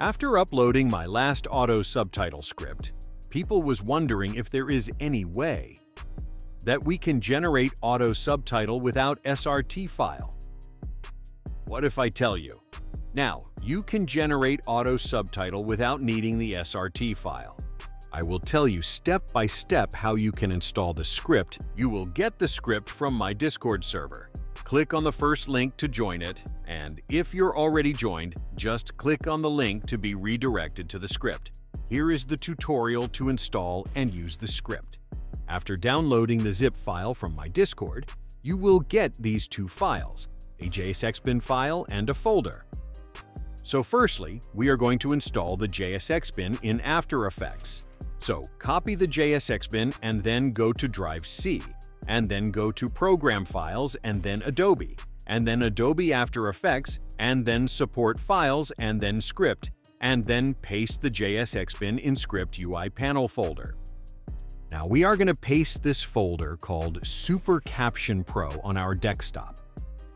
After uploading my last auto subtitle script, people was wondering if there is any way that we can generate auto subtitle without SRT file. What if I tell you? Now, you can generate auto subtitle without needing the SRT file. I will tell you step by step how you can install the script. You will get the script from my Discord server. Click on the first link to join it, and if you're already joined, just click on the link to be redirected to the script. Here is the tutorial to install and use the script. After downloading the zip file from my Discord, you will get these two files, a JSXBin file and a folder. So firstly, we are going to install the JSXBin in After Effects. So copy the JSXBin and then go to Drive C, and then go to Program Files and then Adobe After Effects, and then Support Files and then Script, and then paste the JSXBin in Script UI Panel folder. Now we are going to paste this folder called Super Caption Pro on our desktop.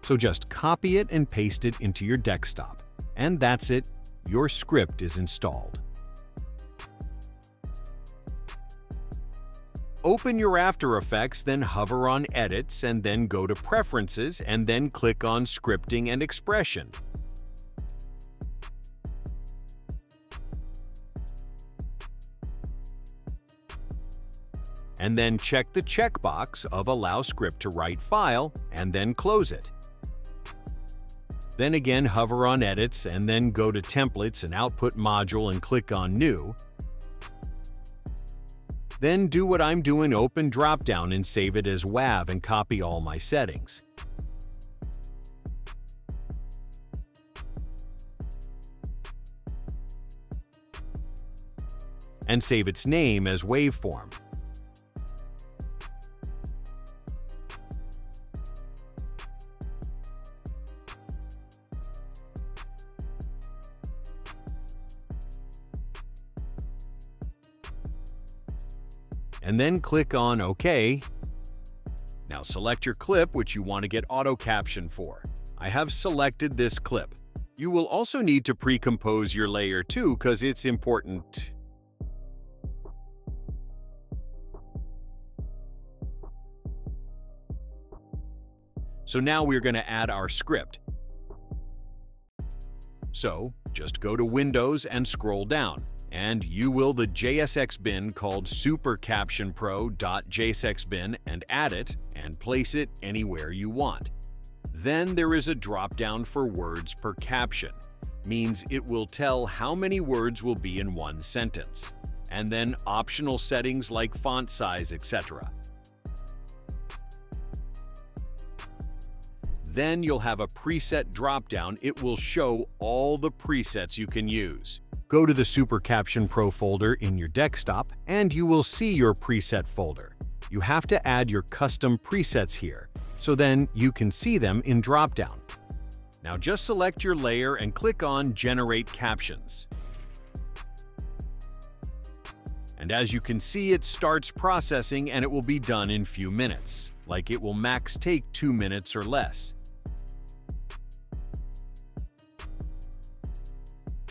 So just copy it and paste it into your desktop. And that's it, your script is installed. Open your After Effects, then hover on Edits, and then go to Preferences, and then click on Scripting and Expression. And then check the checkbox of Allow Script to Write File, and then close it. Then again, hover on Edits and then go to Templates and Output Module and click on New. Then do what I'm doing, open drop-down and save it as WAV and copy all my settings. And save its name as Waveform. And then click on OK. Now select your clip which you want to get auto caption for. I have selected this clip. You will also need to pre-compose your layer too because it's important. So now we're going to add our script. So just go to Windows and scroll down, and you will the JSXBin called supercaptionpro.jsxbin and add it and place it anywhere you want. Then there is a drop-down for words per caption, means it will tell how many words will be in one sentence, and then optional settings like font size, etc. Then you'll have a preset drop-down. It will show all the presets you can use. Go to the Super Caption Pro folder in your desktop and you will see your preset folder. You have to add your custom presets here, so then you can see them in drop-down. Now just select your layer and click on Generate Captions. And as you can see, it starts processing and it will be done in few minutes. Like it will max take 2 minutes or less.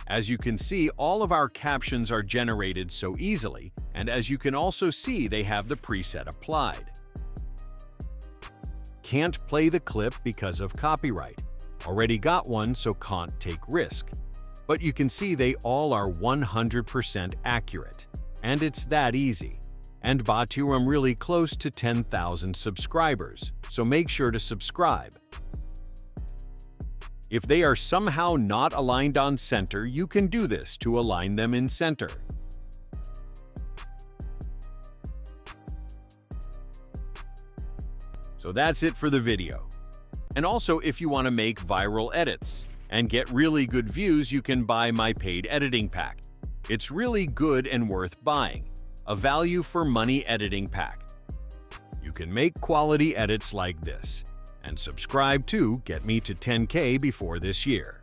As you can see, all of our captions are generated so easily, and as you can also see, they have the preset applied. Can't play the clip because of copyright. Already got one, so can't take risk. But you can see they all are 100% accurate. And it's that easy. And Batu, I'm really close to 10,000 subscribers, so make sure to subscribe. If they are somehow not aligned on center, you can do this to align them in center. So that's it for the video. And also, if you want to make viral edits and get really good views, you can buy my paid editing pack. It's really good and worth buying. A value for money editing pack. You can make quality edits like this. And subscribe to get me to 10K before this year.